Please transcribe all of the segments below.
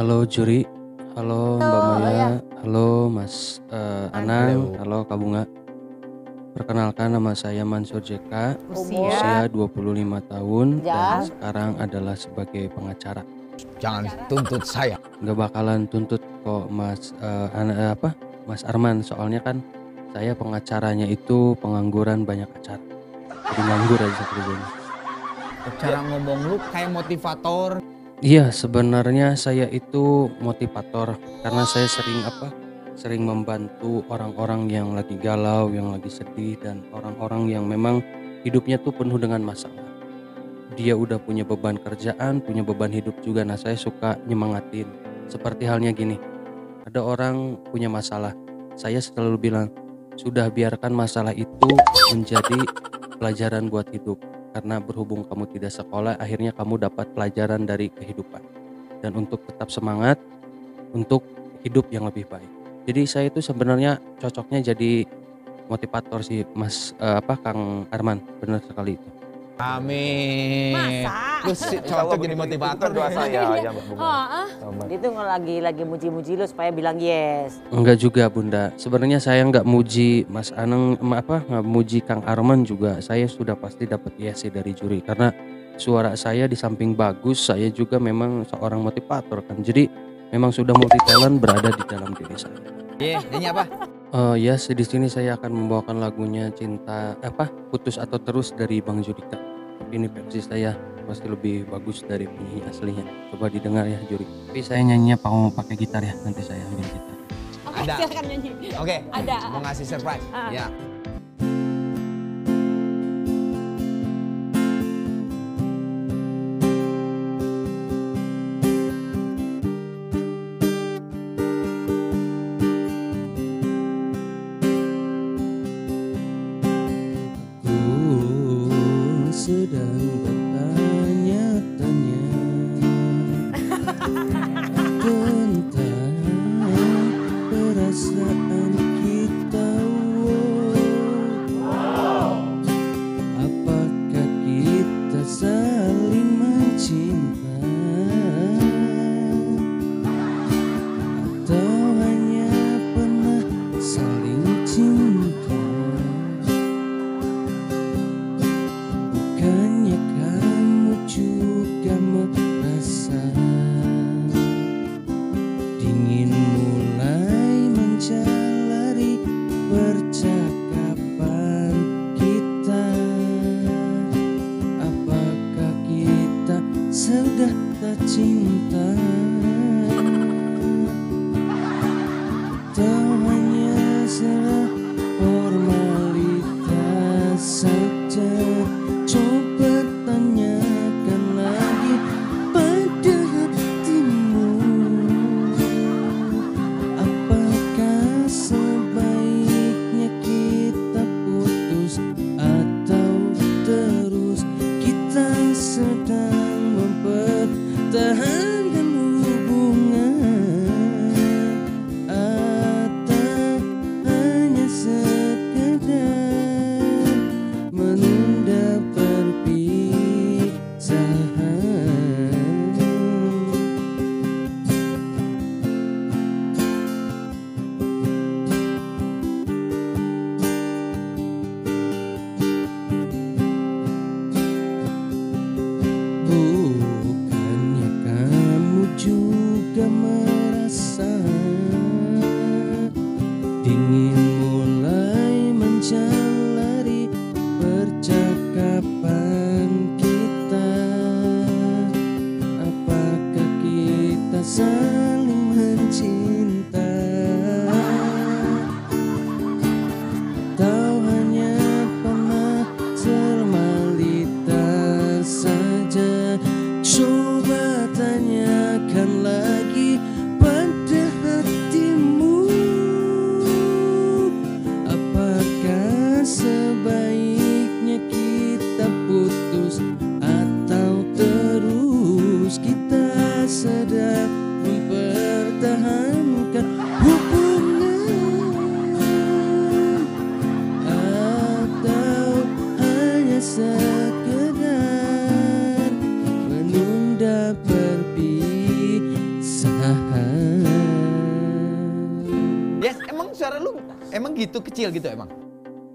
Halo juri, halo Mbak Maya, ya. Halo Mas Anang, halo Kak Bunga. Perkenalkan nama saya Mansur JK, usia 25 tahun dan sekarang adalah sebagai pengacara. Jangan tuntut saya. Gak bakalan tuntut kok Mas Mas Arman, soalnya kan saya pengacaranya itu pengangguran banyak acara. Jadi nganggur aja kerjanya. Cara ngomong lu kayak motivator. Iya, sebenarnya saya itu motivator karena saya sering membantu orang-orang yang lagi galau, yang lagi sedih, dan orang-orang yang memang hidupnya tuh penuh dengan masalah. Dia udah punya beban kerjaan, punya beban hidup juga. Nah, saya suka nyemangatin. Seperti halnya gini, ada orang punya masalah. Saya selalu bilang, sudah biarkan masalah itu menjadi pelajaran buat hidup. Karena berhubung kamu tidak sekolah, akhirnya kamu dapat pelajaran dari kehidupan. Dan untuk tetap semangat, untuk hidup yang lebih baik. Jadi saya itu sebenarnya cocoknya jadi motivator sih, Mas Kang Arman, benar sekali itu. Amin. Masa? Lu cocok jadi motivator doa saya aja, Mbak Bunga. Itu lagi muji-muji lu supaya bilang yes. Enggak juga, Bunda. Sebenarnya saya enggak muji Mas Anang, enggak muji Kang Arman juga. Saya sudah pasti dapat yes dari juri karena suara saya di samping bagus, saya juga memang seorang motivator kan. Jadi memang sudah multi talent berada di dalam diri saya. Ini apa? Yes, di sini saya akan membawakan lagunya Cinta Putus atau Terus dari Bang Judika. Ini versi saya pasti lebih bagus dari penyanyi aslinya. Coba didengar ya juri. Tapi saya nyanyinya pakai gitar ya, nanti saya ambil gitar. Oke, silakan nyanyi. Oke. Ada. Mau ngasih surprise. Ya. Sedang mempertahankanmu. gitu kecil gitu emang?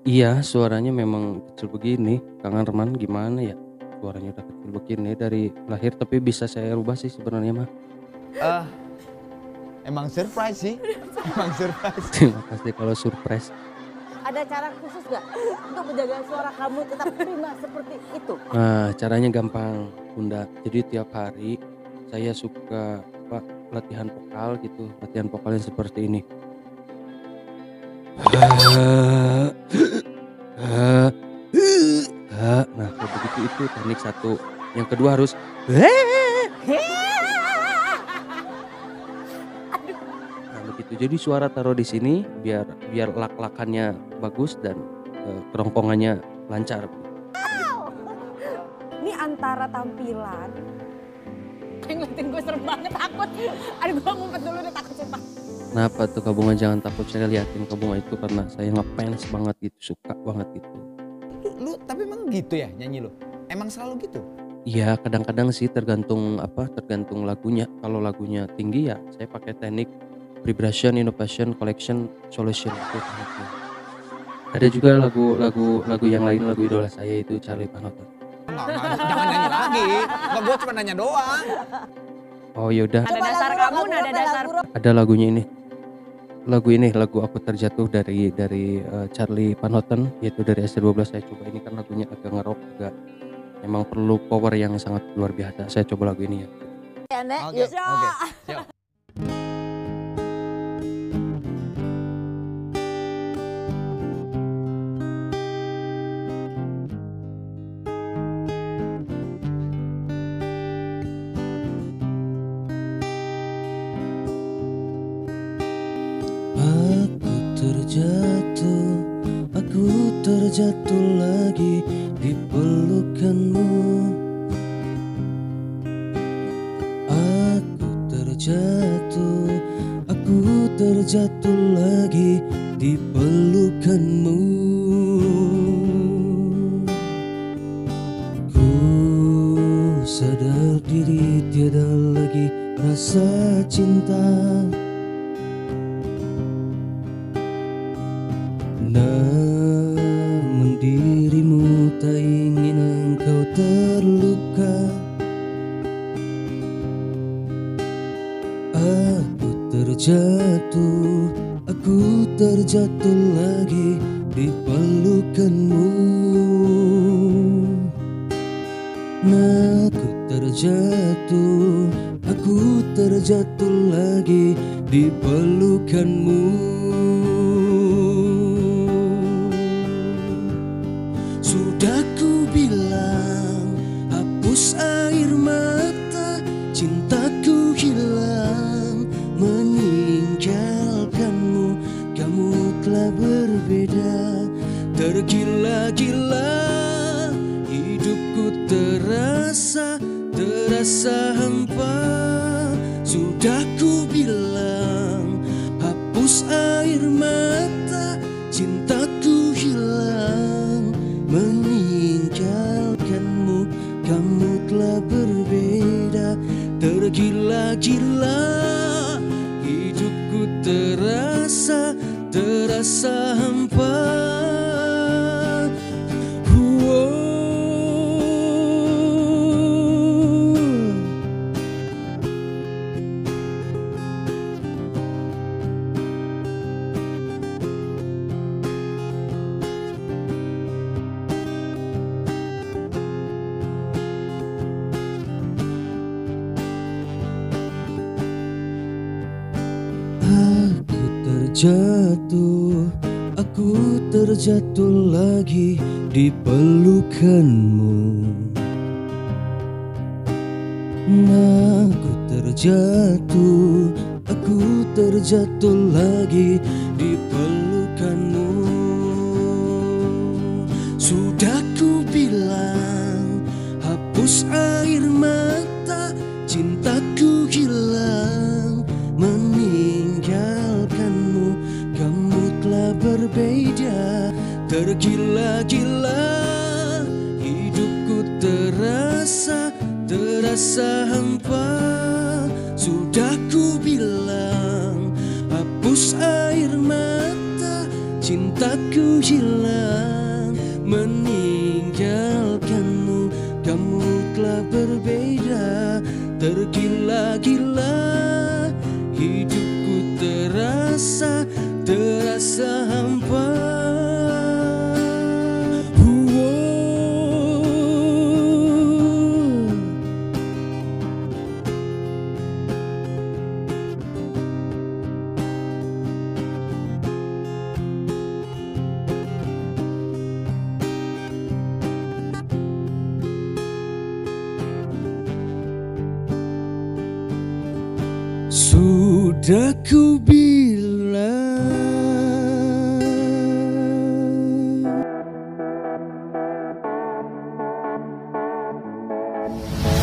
Iya, suaranya memang kecil begini. Kang Arman gimana ya? Suaranya udah kecil begini dari lahir, tapi bisa saya rubah sih sebenarnya mah. Emang surprise sih. Emang surprise. Terima kasih kalau surprise. Ada cara khusus gak untuk menjaga suara kamu tetap prima seperti itu? Nah, caranya gampang, Bunda. Jadi tiap hari saya suka latihan vokal gitu, latihan vokalnya seperti ini. Nah, kalau begitu itu teknik satu. Yang kedua harus. Gitu. Jadi suara taruh di sini biar lak-lakannya bagus dan kerongkongannya lancar. Wow. Ini antara tampilan. Ngeliatin gue serem banget, takut. Aduh, gue ngumpet dulu deh, takut sumpah. Kenapa tuh Kak Bunga? Jangan takut, saya liatin Kak Bunga itu karena saya ngefans banget gitu, suka banget gitu. Lu tapi emang gitu ya nyanyi lu? Emang selalu gitu? Iya, kadang-kadang sih tergantung lagunya. Kalau lagunya tinggi ya saya pakai teknik vibration, innovation, collection, solution. Ada juga lagu yang lain, lagu idola saya itu Charlie Panotor. Jangan nyanyi lagi, gue cuma nanya doang. Oh yaudah. Ada dasar kamu, ada dasar. Ada lagunya ini. Lagu ini, lagu Aku Terjatuh dari Charlie Van Houten, yaitu dari ST12 saya coba. Ini kan lagunya agak ngerok, agak emang perlu power yang sangat luar biasa. Saya coba lagu ini ya. Oke. Terjatuh lagi di pelukanmu. Aku terjatuh lagi di pelukanmu. Ku sadar diri tiada lagi rasa cinta. Tak ingin engkau terluka. Aku terjatuh lagi di pelukanmu. Aku terjatuh, aku terjatuh lagi di pelukanmu. Tergila-gila hidupku, terasa hampa. Sudah ku bilang hapus air mata, cintaku hilang meninggalkanmu. Kamu telah berbeda. Tergila-gila hidupku, terasa hampa. Aku terjatuh lagi di pelukanmu. Aku terjatuh lagi di pelukanmu. Sudah ku bilang hapus air mata, cintaku hilang meninggalkanmu. Kamu telah berbeda. Tergila-gila hidupku, terasa hampa. Sudah ku bilang hapus air mata, cinta takku hilang meninggalkanmu. Kamu telah berbeda, tergila-gila hidupku, terasa hampa. Sudah ku bilang.